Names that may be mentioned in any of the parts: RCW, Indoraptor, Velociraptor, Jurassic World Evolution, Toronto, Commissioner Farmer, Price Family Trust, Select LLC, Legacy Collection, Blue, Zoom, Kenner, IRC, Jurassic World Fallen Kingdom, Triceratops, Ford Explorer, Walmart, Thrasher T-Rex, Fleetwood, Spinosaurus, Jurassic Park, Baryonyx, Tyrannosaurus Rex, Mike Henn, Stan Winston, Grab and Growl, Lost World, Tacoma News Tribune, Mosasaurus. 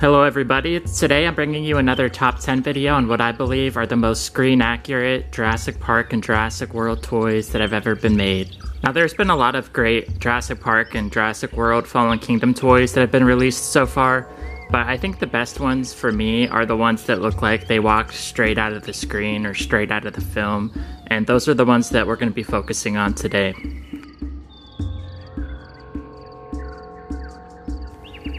Hello everybody, today I'm bringing you another top 10 video on what I believe are the most screen accurate Jurassic Park and Jurassic World toys that have ever been made. Now there's been a lot of great Jurassic Park and Jurassic World Fallen Kingdom toys that have been released so far, but I think the best ones for me are the ones that look like they walked straight out of the screen or straight out of the film, and those are the ones that we're going to be focusing on today.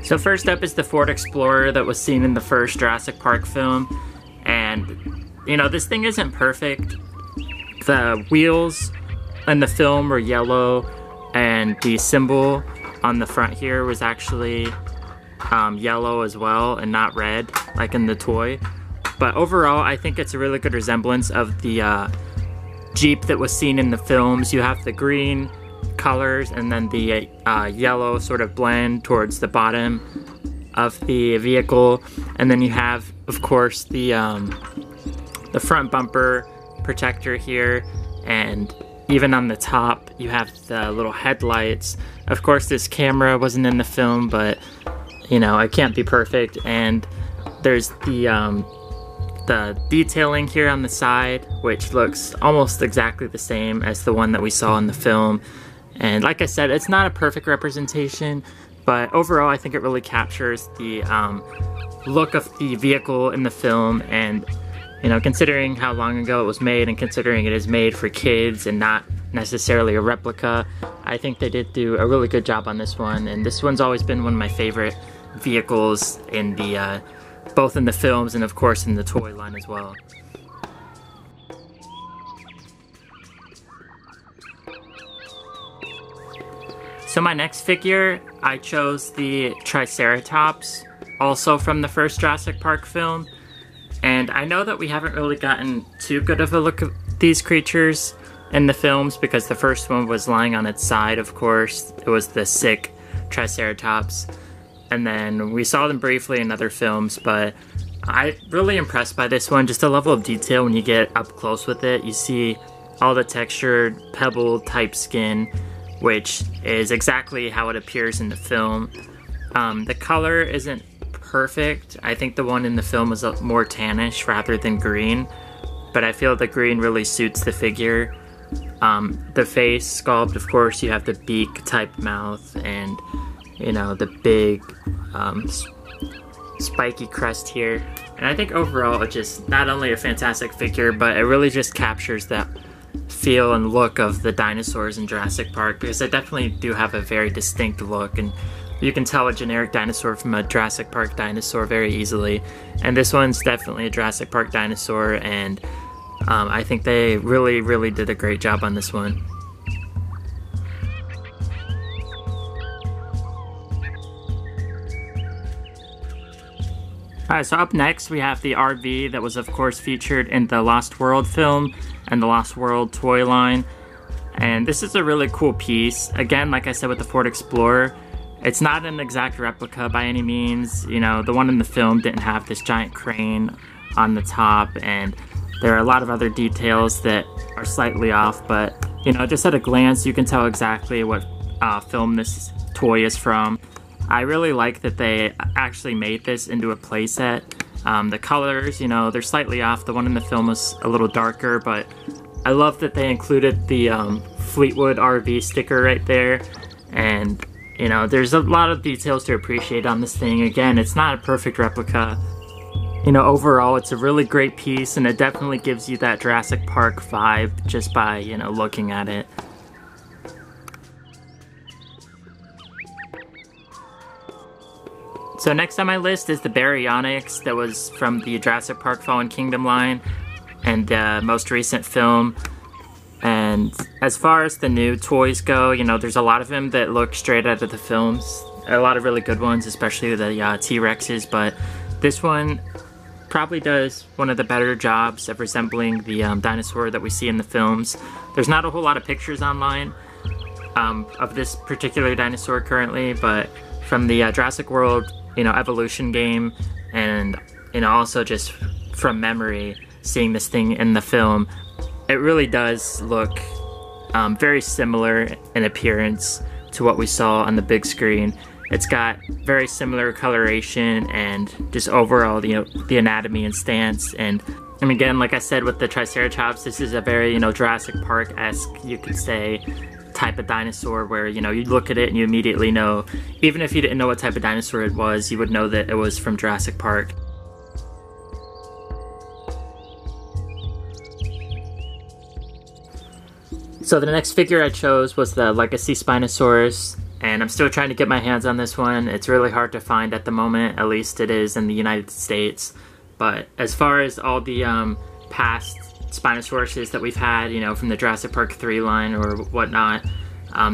So first up is the Ford Explorer that was seen in the first Jurassic Park film, and you know, this thing isn't perfect. The wheels in the film were yellow, and the symbol on the front here was actually yellow as well and not red like in the toy. But overall I think it's a really good resemblance of the Jeep that was seen in the films. You have the green colors and then the yellow sort of blend towards the bottom of the vehicle, and then you have of course the front bumper protector here, and even on the top you have the little headlights. Of course this camera wasn't in the film, but you know, it can't be perfect, and there's the detailing here on the side which looks almost exactly the same as the one that we saw in the film. And like I said, it's not a perfect representation, but overall I think it really captures the look of the vehicle in the film. And you know, considering how long ago it was made and considering it is made for kids and not necessarily a replica, I think they did do a really good job on this one, and this one's always been one of my favorite vehicles in the both in the films and of course in the toy line as well. So my next figure, I chose the Triceratops, also from the first Jurassic Park film. And I know that we haven't really gotten too good of a look at these creatures in the films because the first one was lying on its side, of course. It was the sick Triceratops. And then we saw them briefly in other films, but I'm really impressed by this one. Just the level of detail when you get up close with it. You see all the textured pebble type skin, which is exactly how it appears in the film. The color isn't perfect. I think the one in the film was more tannish rather than green, but I feel the green really suits the figure. The face sculpt, of course, you have the beak type mouth and, you know, the big spiky crest here. And I think overall it's just not only a fantastic figure, but it really just captures that feel and look of the dinosaurs in Jurassic Park, because they definitely do have a very distinct look, and you can tell a generic dinosaur from a Jurassic Park dinosaur very easily. And this one's definitely a Jurassic Park dinosaur, and I think they really did a great job on this one. Alright, so up next we have the RV that was of course featured in the Lost World film and the Lost World toy line. And this is a really cool piece. Again, like I said with the Ford Explorer, it's not an exact replica by any means. You know, the one in the film didn't have this giant crane on the top, and there are a lot of other details that are slightly off, but you know, just at a glance you can tell exactly what film this toy is from. I really like that they actually made this into a playset. The colors, you know, they're slightly off. The one in the film was a little darker, but I love that they included the Fleetwood RV sticker right there. And, you know, there's a lot of details to appreciate on this thing. Again, it's not a perfect replica. You know, overall, it's a really great piece, and it definitely gives you that Jurassic Park vibe just by, you know, looking at it. So next on my list is the Baryonyx that was from the Jurassic Park Fallen Kingdom line and the most recent film. And as far as the new toys go, you know, there's a lot of them that look straight out of the films. A lot of really good ones, especially the T-Rexes, but this one probably does one of the better jobs of resembling the dinosaur that we see in the films. There's not a whole lot of pictures online of this particular dinosaur currently, but from the Jurassic World, you know, Evolution game, and you know, also just from memory seeing this thing in the film, it really does look very similar in appearance to what we saw on the big screen. It's got very similar coloration and just overall, you know, the anatomy and stance. And again, like I said with the Triceratops, this is a very, you know, Jurassic Park-esque, you could say, type of dinosaur where, you know, you look at it and you immediately know, even if you didn't know what type of dinosaur it was, you would know that it was from Jurassic Park. So the next figure I chose was the Legacy Spinosaurus, and I'm still trying to get my hands on this one. It's really hard to find at the moment, at least it is in the United States. But as far as all the past Spinosauruses that we've had, you know, from the Jurassic Park 3 line or whatnot,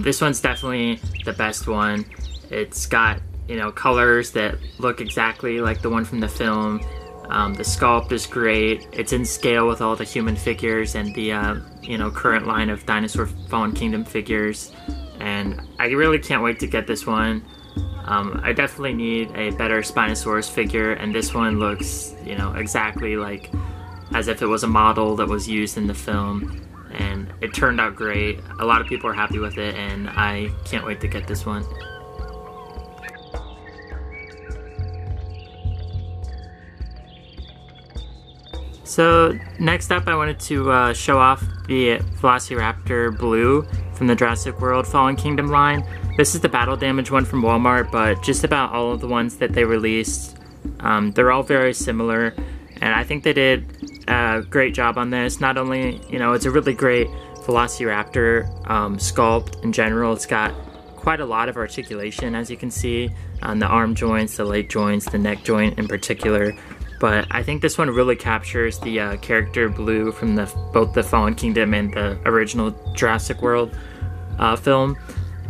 this one's definitely the best one. It's got, you know, colors that look exactly like the one from the film. The sculpt is great. It's in scale with all the human figures and the, you know, current line of Dinosaur Fallen Kingdom figures. And I really can't wait to get this one. I definitely need a better Spinosaurus figure, and this one looks, you know, exactly like as if it was a model that was used in the film, and it turned out great. A lot of people are happy with it, and I can't wait to get this one. So next up, I wanted to show off the Velociraptor Blue from the Jurassic World Fallen Kingdom line. This is the battle damage one from Walmart, but just about all of the ones that they released, they're all very similar, and I think they did a great job on this. Not only, you know, it's a really great Velociraptor sculpt in general. It's got quite a lot of articulation, as you can see, on the arm joints, the leg joints, the neck joint in particular. But I think this one really captures the character Blue from both the Fallen Kingdom and the original Jurassic World film.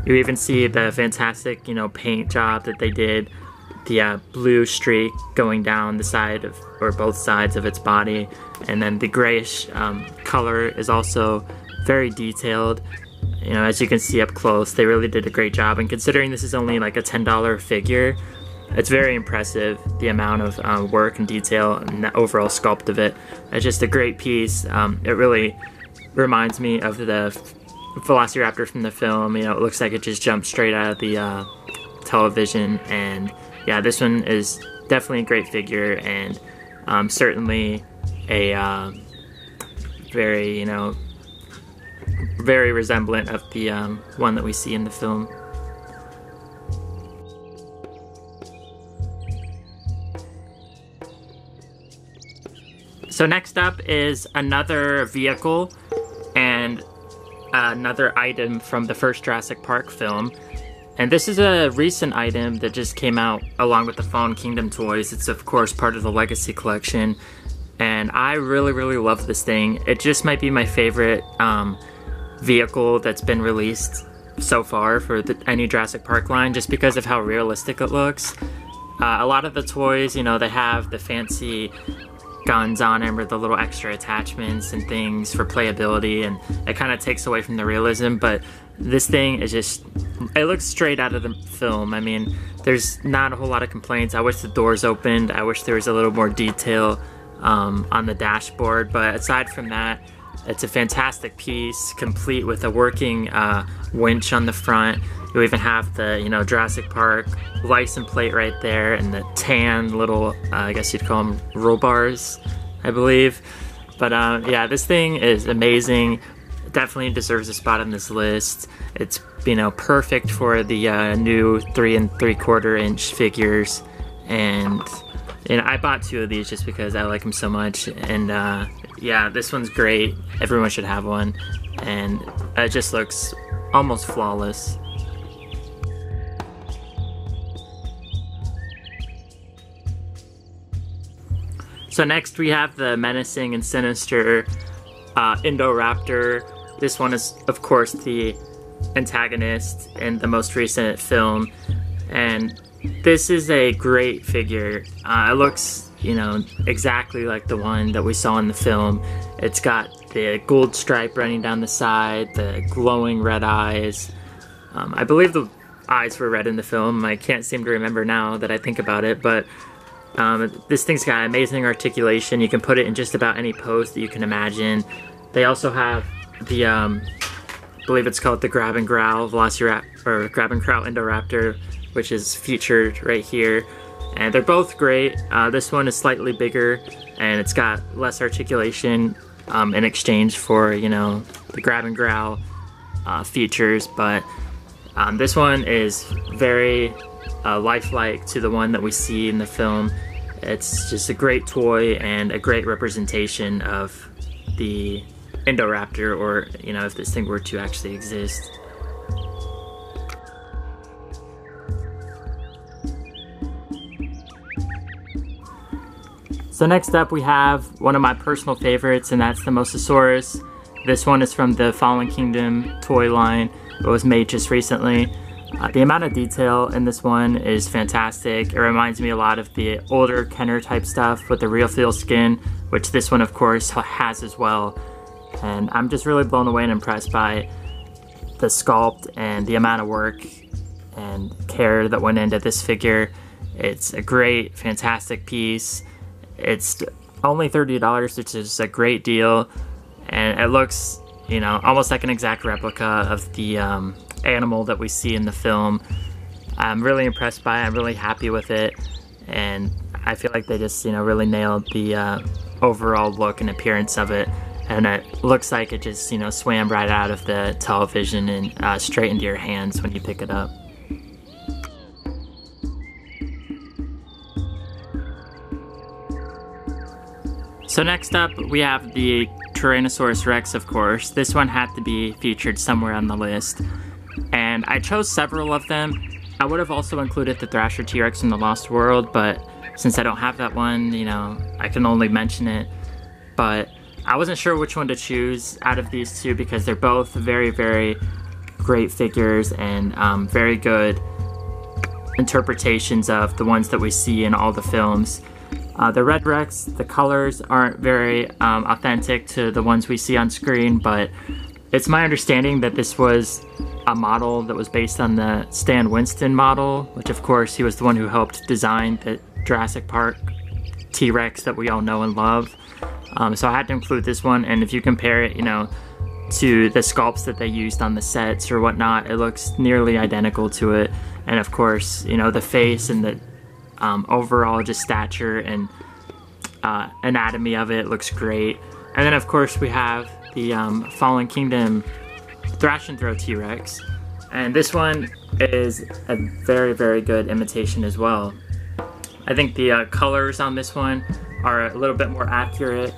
You even see the fantastic, you know, paint job that they did, the blue streak going down the side of, or both sides of its body, and then the grayish color is also very detailed. You know, as you can see up close, they really did a great job, and considering this is only like a $10 figure, it's very impressive, the amount of work and detail and the overall sculpt of it. It's just a great piece. It really reminds me of the Velociraptor from the film. You know, it looks like it just jumped straight out of the television, and yeah, this one is definitely a great figure, and certainly a very, you know, very resemblant of the one that we see in the film. So next up is another vehicle and another item from the first Jurassic Park film. And this is a recent item that just came out along with the Fallen Kingdom toys. It's of course part of the Legacy Collection. And I really, really love this thing. It just might be my favorite vehicle that's been released so far for any Jurassic Park line, just because of how realistic it looks. A lot of the toys, you know, they have the fancy guns on him or the little extra attachments and things for playability, and it kind of takes away from the realism, but this thing is just, it looks straight out of the film. I mean, there's not a whole lot of complaints. I wish the doors opened. I wish there was a little more detail on the dashboard, but aside from that, it's a fantastic piece, complete with a working winch on the front. You even have the, you know, Jurassic Park license plate right there, and the tan little, I guess you'd call them roll bars, I believe. But yeah, this thing is amazing. It definitely deserves a spot on this list. It's, you know, perfect for the new 3 3/4 inch figures, and you know, I bought 2 of these just because I like them so much, and yeah, this one's great. Everyone should have one, and it just looks almost flawless. So next we have the menacing and sinister Indoraptor. This one is of course the antagonist in the most recent film, and this is a great figure. It looks, you know, exactly like the one that we saw in the film. It's got the gold stripe running down the side, the glowing red eyes. I believe the eyes were red in the film. I can't seem to remember now that I think about it, but this thing's got amazing articulation. You can put it in just about any pose that you can imagine. They also have the, I believe it's called the Grab and Growl Indoraptor which is featured right here. And they're both great. This one is slightly bigger and it's got less articulation in exchange for, you know, the grab and growl features, but this one is very lifelike to the one that we see in the film. It's just a great toy and a great representation of the Indoraptor, or, you know, if this thing were to actually exist. So next up we have one of my personal favorites, and that's the Mosasaurus. This one is from the Fallen Kingdom toy line. It was made just recently. The amount of detail in this one is fantastic. It reminds me a lot of the older Kenner type stuff with the real feel skin, which this one of course has as well. And I'm just really blown away and impressed by the sculpt and the amount of work and care that went into this figure. It's a great, fantastic piece. It's only $30, which is a great deal, and it looks, you know, almost like an exact replica of the animal that we see in the film. I'm really impressed by it. I'm really happy with it, and I feel like they just, you know, really nailed the overall look and appearance of it, and it looks like it just, you know, swam right out of the television and straight into your hands when you pick it up. So next up we have the Tyrannosaurus Rex, of course. This one had to be featured somewhere on the list, and I chose several of them. I would have also included the Thrasher T-Rex in the Lost World, but since I don't have that one, you know, I can only mention it. But I wasn't sure which one to choose out of these two because they're both very, very great figures and very good interpretations of the ones that we see in all the films. The Red Rex, the colors aren't very authentic to the ones we see on screen, but it's my understanding that this was a model that was based on the Stan Winston model, which of course he was the one who helped design the Jurassic Park T-Rex that we all know and love. So I had to include this one, and if you compare it, you know, to the sculpts that they used on the sets or whatnot, it looks nearly identical to it. And of course, you know, the face and the overall just stature and anatomy of it looks great. And then of course we have the Fallen Kingdom Thrash and Throw T-Rex, and this one is a very, very good imitation as well. I think the colors on this one are a little bit more accurate.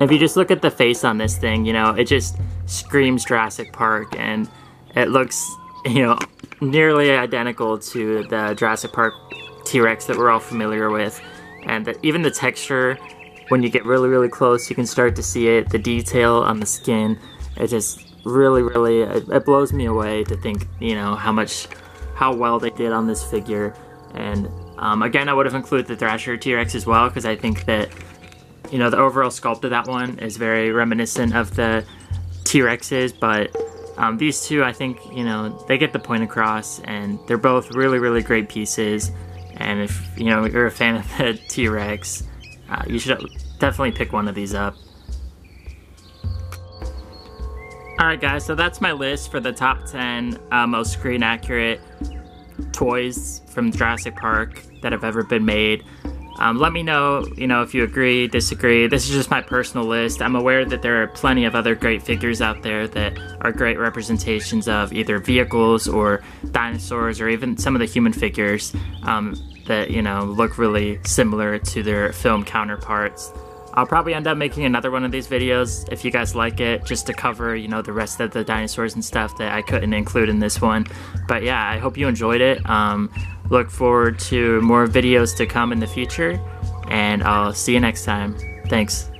If you just look at the face on this thing, you know, it just screams Jurassic Park, and it looks, you know, nearly identical to the Jurassic Park T-Rex that we're all familiar with. And even the texture, when you get really, really close, you can start to see it, the detail on the skin. It just really, really, it blows me away to think, you know, how well they did on this figure. And again, I would have included the Thrasher T-Rex as well, because I think that, you know, the overall sculpt of that one is very reminiscent of the T-Rexes, but these two, I think, you know, they get the point across, and they're both really, really great pieces. And if, you know, you're a fan of the T-Rex, you should definitely pick one of these up. Alright guys, so that's my list for the top 10 most screen accurate toys from Jurassic Park that have ever been made. Let me know, you know, if you agree, disagree. This is just my personal list. I'm aware that there are plenty of other great figures out there that are great representations of either vehicles or dinosaurs or even some of the human figures that, you know, look really similar to their film counterparts. I'll probably end up making another one of these videos if you guys like it, just to cover, you know, the rest of the dinosaurs and stuff that I couldn't include in this one. But yeah, I hope you enjoyed it. Look forward to more videos to come in the future, and I'll see you next time. Thanks.